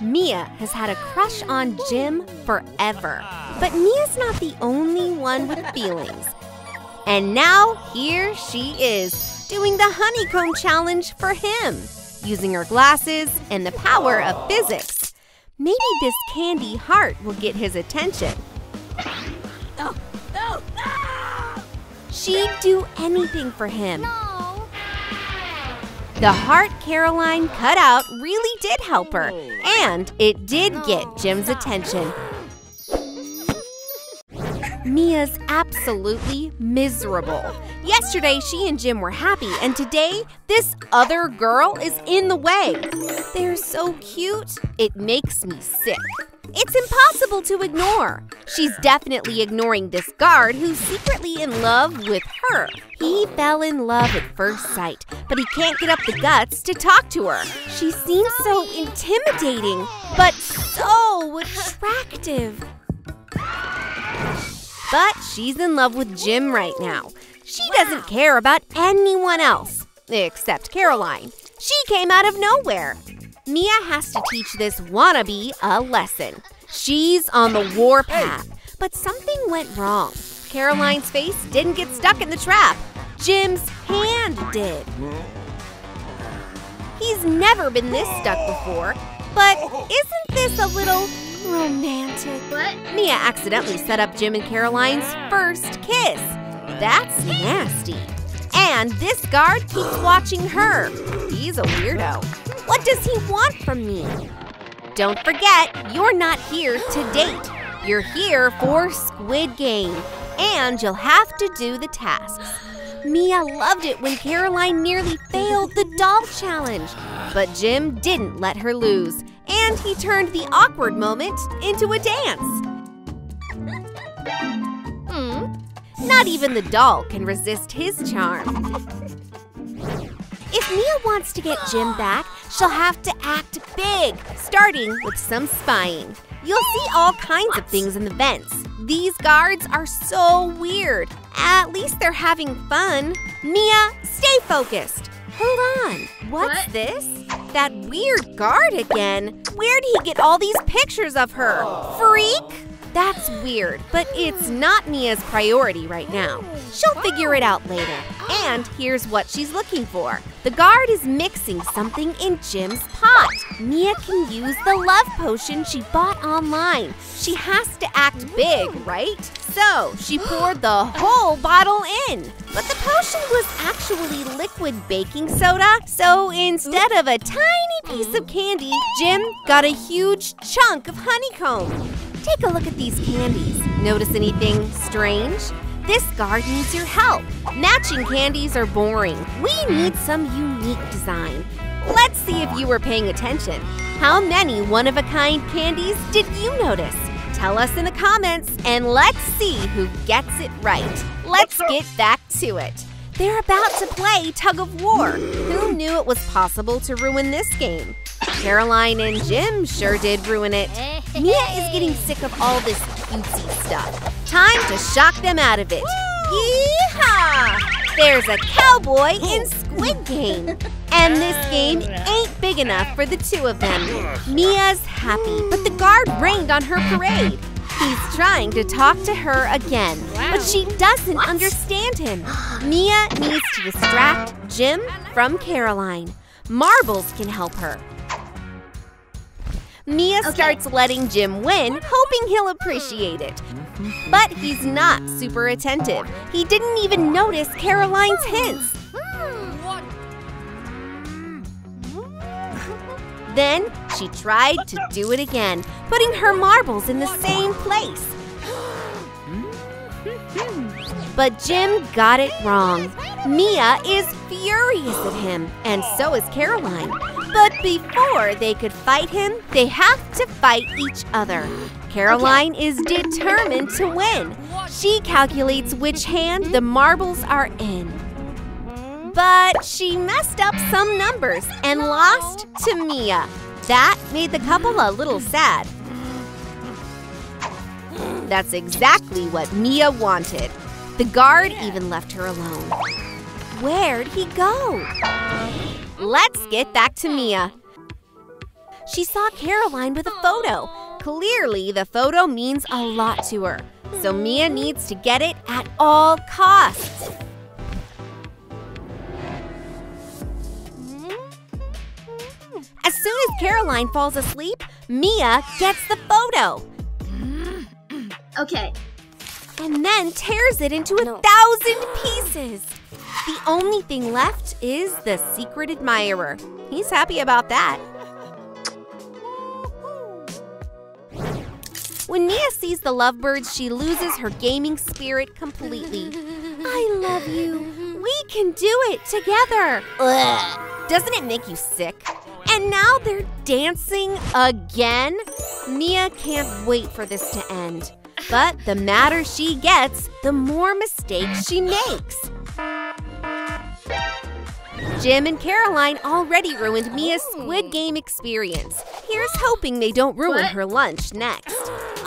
Mia has had a crush on Jim forever. But Mia's not the only one with feelings. And now here she is, doing the honeycomb challenge for him, using her glasses and the power of physics. Maybe this candy heart will get his attention. She'd do anything for him. The heart Caroline cut out really did help her, and it did get Jim's attention. Mia's absolutely miserable. Yesterday, she and Jim were happy, and today, this other girl is in the way. They're so cute, it makes me sick. It's impossible to ignore. She's definitely ignoring this guard who's secretly in love with her. He fell in love at first sight, but he can't get up the guts to talk to her. She seems so intimidating, but so attractive. But she's in love with Jim right now. She doesn't care about anyone else, except Caroline. She came out of nowhere. Mia has to teach this wannabe a lesson. She's on the warpath, but something went wrong. Caroline's face didn't get stuck in the trap. Jim's hand did. He's never been this stuck before, but isn't this a little romantic? What? Mia accidentally set up Jim and Caroline's first kiss. That's nasty. And this guard keeps watching her. He's a weirdo. What does he want from me? Don't forget, you're not here to date. You're here for Squid Game, and you'll have to do the tasks. Mia loved it when Caroline nearly failed the doll challenge, but Jim didn't let her lose, and he turned the awkward moment into a dance. Not even the doll can resist his charm. If Mia wants to get Jim back, she'll have to act big, starting with some spying. You'll see all kinds of things in the vents. These guards are so weird. At least they're having fun. Mia, stay focused. Hold on. What's this? That weird guard again. Where'd he get all these pictures of her? Freak? That's weird, but it's not Mia's priority right now. She'll figure it out later. And here's what she's looking for. The guard is mixing something in Jim's pot. Mia can use the love potion she bought online. She has to act big, right? So she poured the whole bottle in. But the potion was actually liquid baking soda, so instead of a tiny piece of candy, Jim got a huge chunk of honeycomb. Take a look at these candies. Notice anything strange? This guard needs your help. Matching candies are boring. We need some unique design. Let's see if you were paying attention. How many one-of-a-kind candies did you notice? Tell us in the comments, and let's see who gets it right. Let's get back to it. They're about to play tug of war. Who knew it was possible to ruin this game? Caroline and Jim sure did ruin it. Mia is getting sick of all this cutesy stuff. Time to shock them out of it. Yeehaw! There's a cowboy in Squid Game. And this game ain't big enough for the two of them. Mia's happy, but the guard rained on her parade. He's trying to talk to her again, but she doesn't understand him. Mia needs to distract Jim from Caroline. Marbles can help her. Mia starts letting Jim win, hoping he'll appreciate it. But he's not super attentive. He didn't even notice Caroline's hints. Then she tried to do it again, putting her marbles in the same place. But Jim got it wrong. Mia is furious at him, and so is Caroline. But before they could fight him, they have to fight each other. Caroline is determined to win. She calculates which hand the marbles are in. But she messed up some numbers and lost to Mia. That made the couple a little sad. That's exactly what Mia wanted. The guard even left her alone. Where'd he go? Let's get back to Mia. She saw Caroline with a photo. Clearly, the photo means a lot to her. So Mia needs to get it at all costs. As soon as Caroline falls asleep, Mia gets the photo. Okay. And then tears it into 1,000 pieces. The only thing left is the secret admirer. He's happy about that. When Mia sees the lovebirds, she loses her gaming spirit completely. I love you. We can do it together. Ugh. Doesn't it make you sick? And now they're dancing again? Mia can't wait for this to end. But the madder she gets, the more mistakes she makes. Jim and Caroline already ruined Mia's Squid Game experience. Here's hoping they don't ruin her lunch next.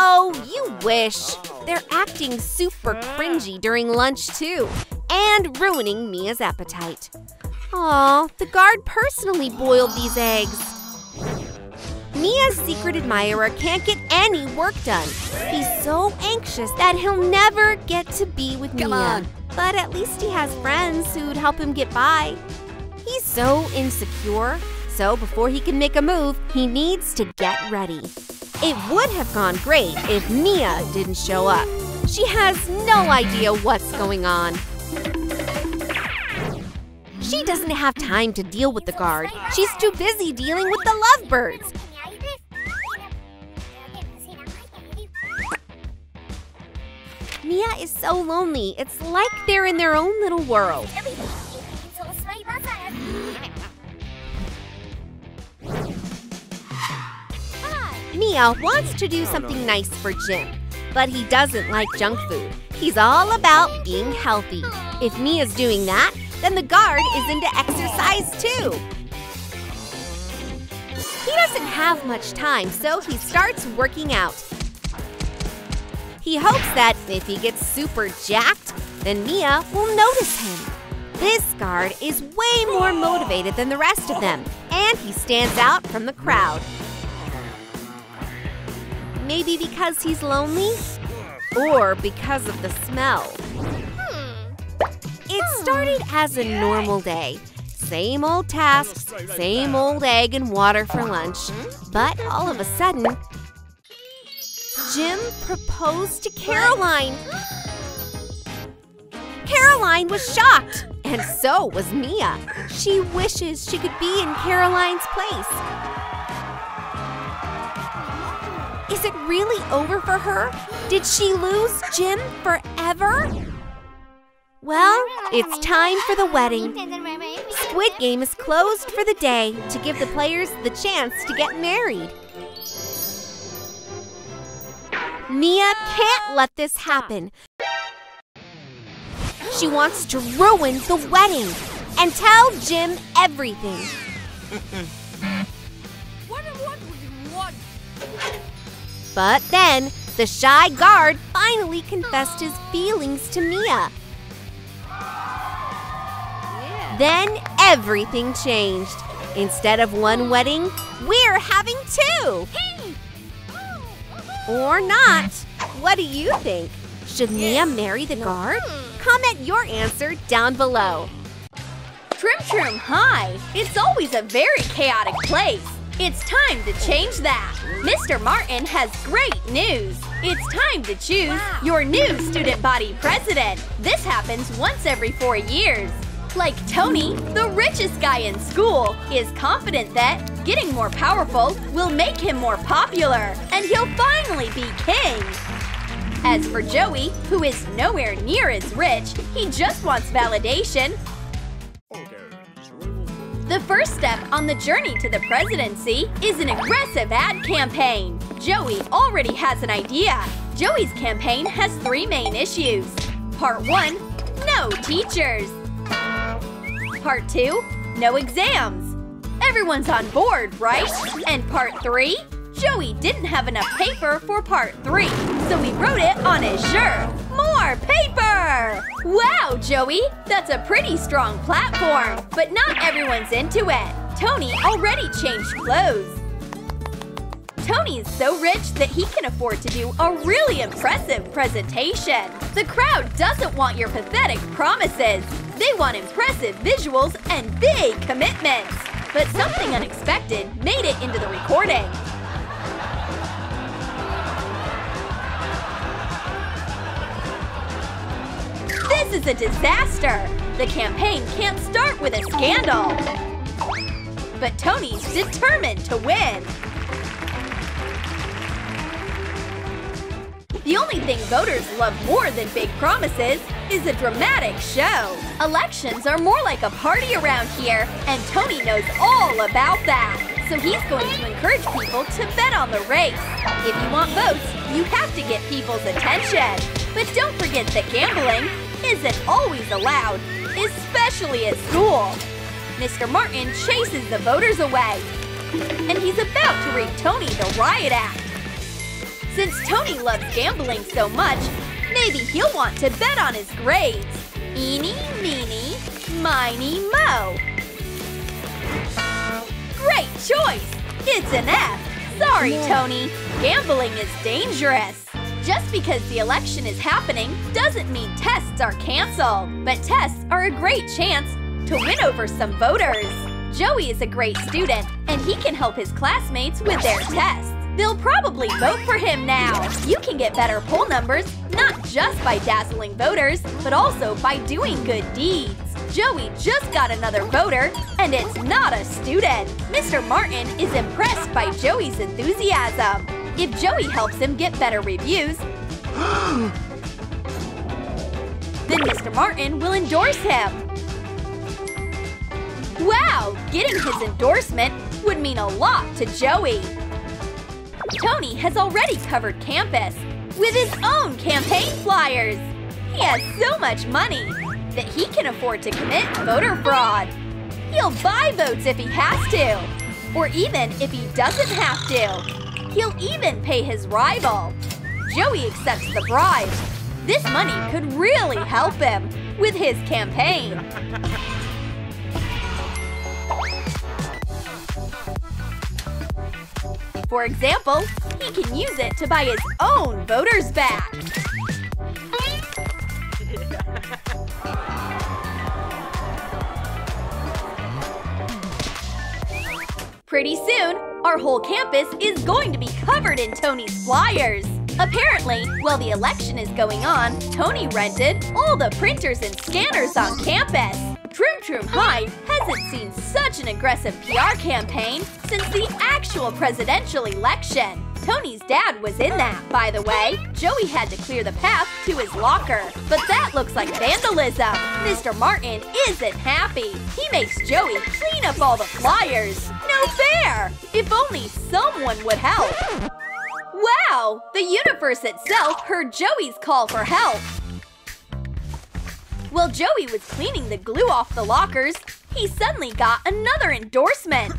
Oh, you wish. They're acting super cringy during lunch too, and ruining Mia's appetite. Aw, the guard personally boiled these eggs. Mia's secret admirer can't get any work done. He's so anxious that he'll never get to be with Mia. Come on. But at least he has friends who'd help him get by. He's so insecure, so before he can make a move, he needs to get ready. It would have gone great if Mia didn't show up. She has no idea what's going on. She doesn't have time to deal with the guard. She's too busy dealing with the lovebirds. Mia is so lonely, it's like they're in their own little world. Mia wants to do something nice for Jim, but he doesn't like junk food. He's all about being healthy. If Mia's doing that, then the guard is into exercise too. He doesn't have much time, so he starts working out. He hopes that if he gets super jacked, then Mia will notice him. This guard is way more motivated than the rest of them, and he stands out from the crowd. Maybe because he's lonely? Or because of the smell. It started as a normal day. Same old tasks, same old egg and water for lunch. But all of a sudden, Jim proposed to Caroline. Caroline was shocked, and so was Mia. She wishes she could be in Caroline's place. Is it really over for her? Did she lose Jim forever? Well, it's time for the wedding. Squid Game is closed for the day to give the players the chance to get married. Mia can't let this happen. She wants to ruin the wedding and tell Jim everything. But then, the shy guard finally confessed his feelings to Mia. Then everything changed. Instead of one wedding, we're having two. Or not. What do you think? Should Mia marry the guard? Comment your answer down below. Troom Troom, hi! It's always a very chaotic place. It's time to change that. Mr. Martin has great news. It's time to choose your new student body president. This happens once every 4 years. Like Tony, the richest guy in school, is confident that getting more powerful will make him more popular, and he'll finally be king. As for Joey, who is nowhere near as rich, he just wants validation. The first step on the journey to the presidency is an aggressive ad campaign. Joey already has an idea. Joey's campaign has 3 main issues. Part 1, no teachers. Part 2, no exams. Everyone's on board, right? And part 3, Joey didn't have enough paper for part 3, so he wrote it on his shirt. More paper! Wow, Joey, that's a pretty strong platform, but not everyone's into it. Tony already changed clothes. Tony is so rich that he can afford to do a really impressive presentation. The crowd doesn't want your pathetic promises. They want impressive visuals and big commitments. But something unexpected made it into the recording. This is a disaster! The campaign can't start with a scandal. But Tony's determined to win. The only thing voters love more than big promises is a dramatic show. Elections are more like a party around here, and Tony knows all about that. So he's going to encourage people to bet on the race. If you want votes, you have to get people's attention. But don't forget that gambling isn't always allowed, especially at school. Mr. Martin chases the voters away, and he's about to read Tony the riot act. Since Tony loves gambling so much, maybe he'll want to bet on his grades. Eeny, meeny, miny, moe. Great choice! It's an F. Sorry, Tony. Gambling is dangerous. Just because the election is happening doesn't mean tests are canceled. But tests are a great chance to win over some voters. Joey is a great student, and he can help his classmates with their tests. They'll probably vote for him now! You can get better poll numbers not just by dazzling voters, but also by doing good deeds. Joey just got another voter, and it's not a student! Mr. Martin is impressed by Joey's enthusiasm. If Joey helps him get better reviews, then Mr. Martin will endorse him. Wow! Getting his endorsement would mean a lot to Joey. Tony has already covered campus with his own campaign flyers! He has so much money that he can afford to commit voter fraud. He'll buy votes if he has to, or even if he doesn't have to. He'll even pay his rival. Joey accepts the bribe. This money could really help him with his campaign. For example, he can use it to buy his own voters back. Pretty soon, our whole campus is going to be covered in Tony's flyers. Apparently, while the election is going on, Tony rented all the printers and scanners on campus. Troom Troom High hasn't seen such an aggressive PR campaign since the actual presidential election. Tony's dad was in that, by the way. Joey had to clear the path to his locker. But that looks like vandalism. Mr. Martin isn't happy. He makes Joey clean up all the flyers. No fair! If only someone would help. Wow! The universe itself heard Joey's call for help. While Joey was cleaning the glue off the lockers, he suddenly got another endorsement.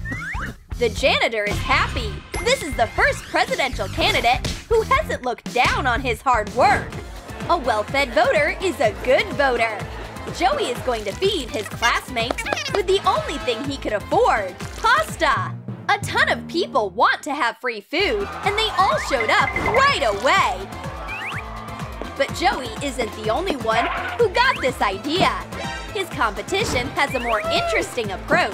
The janitor is happy. This is the first presidential candidate who hasn't looked down on his hard work. A well-fed voter is a good voter. Joey is going to feed his classmates with the only thing he could afford – pasta. A ton of people want to have free food, and they all showed up right away. But Joey isn't the only one who got this idea. His competition has a more interesting approach.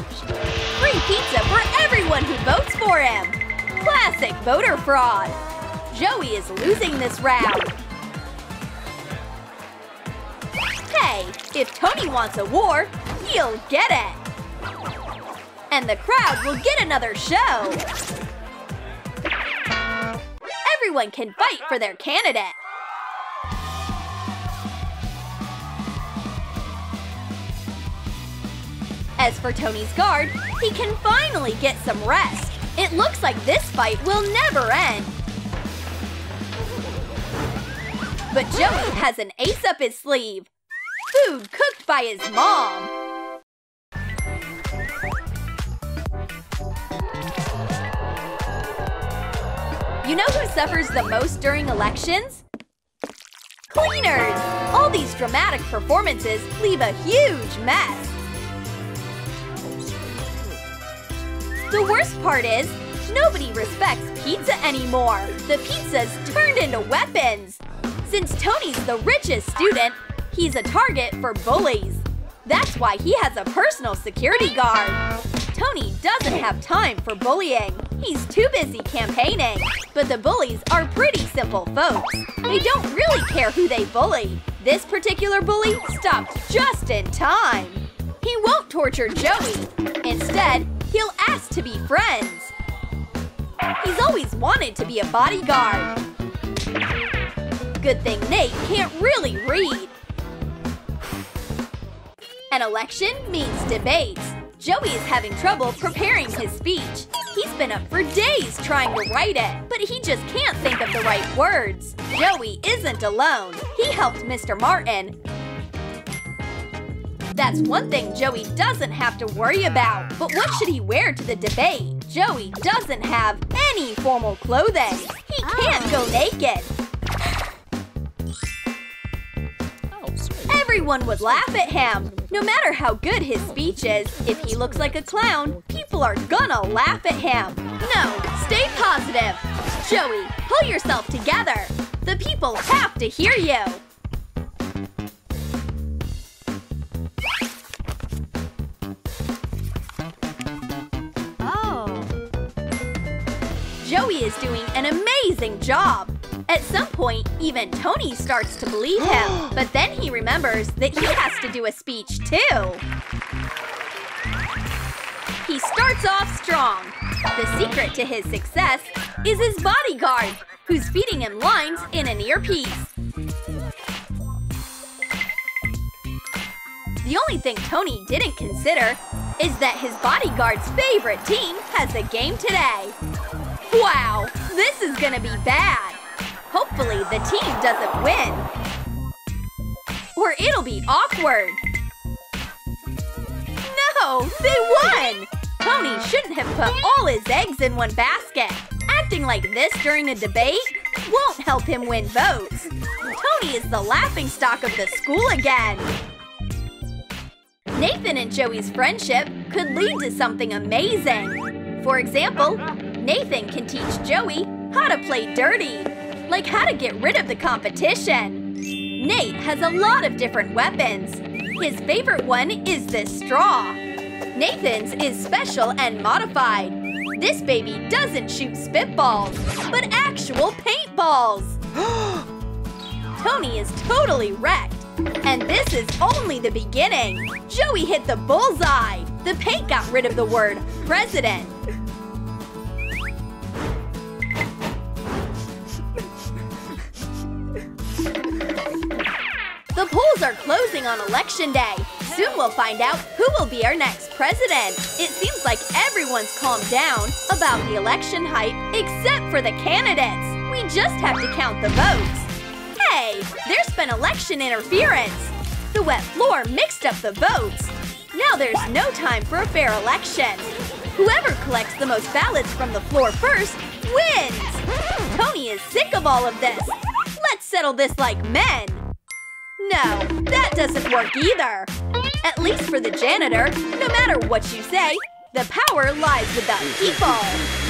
Free pizza for everyone who votes for him! Classic voter fraud! Joey is losing this round. Hey, if Tony wants a war, he'll get it! And the crowd will get another show! Everyone can fight for their candidate! As for Tony's guard, he can finally get some rest. It looks like this fight will never end. But Joey has an ace up his sleeve. Food cooked by his mom. You know who suffers the most during elections? Cleaners! All these dramatic performances leave a huge mess. The worst part is, Nobody respects pizza anymore. The pizza's turned into weapons. Since Tony's the richest student, he's a target for bullies. That's why he has a personal security guard. Tony doesn't have time for bullying. He's too busy campaigning. But the bullies are pretty simple folks. They don't really care who they bully. This particular bully stopped just in time. He won't torture Joey. Instead, he'll ask to be friends. He's always wanted to be a bodyguard. Good thing Nate can't really read. An election means debates. Joey is having trouble preparing his speech. He's been up for days trying to write it, but he just can't think of the right words. Joey isn't alone. He helped Mr. Martin. That's one thing Joey doesn't have to worry about. But what should he wear to the debate? Joey doesn't have any formal clothing. He can't go naked. Everyone would laugh at him. No matter how good his speech is, if he looks like a clown, people are gonna laugh at him. No, stay positive. Joey, pull yourself together. The people have to hear you. Joey is doing an amazing job. At some point, even Tony starts to believe him. But then he remembers that he has to do a speech, too. He starts off strong. The secret to his success is his bodyguard, who's feeding him lines in an earpiece. The only thing Tony didn't consider is that his bodyguard's favorite team has a game today. Wow, this is gonna be bad. Hopefully the team doesn't win. Or it'll be awkward. No, they won! Tony shouldn't have put all his eggs in one basket. Acting like this during a debate won't help him win votes. Tony is the laughingstock of the school again. Nathan and Joey's friendship could lead to something amazing. For example, Nathan can teach Joey how to play dirty, like how to get rid of the competition. Nate has a lot of different weapons. His favorite one is this straw. Nathan's is special and modified. This baby doesn't shoot spitballs, but actual paintballs. Tony is totally wrecked. And this is only the beginning. Joey hit the bullseye. The paint got rid of the word president. The polls are closing on election day. Soon we'll find out who will be our next president. It seems like everyone's calmed down about the election hype except for the candidates. We just have to count the votes. Hey, there's been election interference. The wet floor mixed up the votes. Now there's no time for a fair election. Whoever collects the most ballots from the floor first wins. Tony is sick of all of this. Let's settle this like men. No, that doesn't work either. At least for the janitor, no matter what you say, the power lies with the people.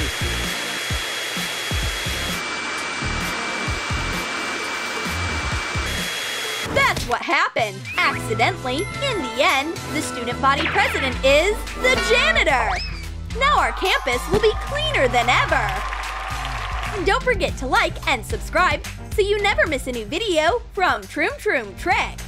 That's what happened. Accidentally, in the end, the student body president is the janitor. Now our campus will be cleaner than ever. And don't forget to like and subscribe so you never miss a new video from Troom Troom Trick.